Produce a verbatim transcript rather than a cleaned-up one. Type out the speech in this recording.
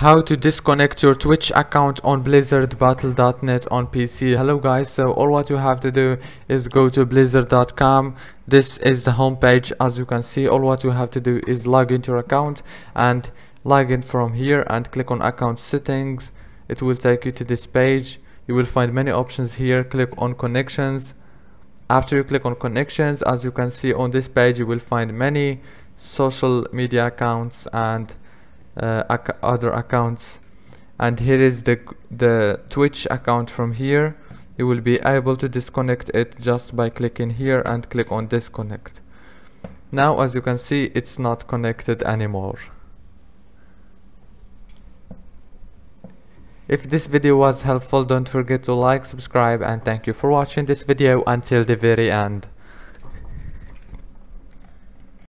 How to disconnect your Twitch account on Blizzard Battle dot net on P C. Hello guys, so all what you have to do is go to blizzard dot com. This is the homepage. As you can see, all what you have to do is log into your account and log in from here and click on account settings. It will take you to this page. You will find many options here. Click on connections. After you click on connections, as you can see on this page, you will find many social media accounts and Uh, ac other accounts, and here is the the Twitch account. From here you will be able to disconnect it just by clicking here and click on disconnect. Now as you can see, it's not connected anymore. If this video was helpful, don't forget to like, subscribe, and thank you for watching this video until the very end.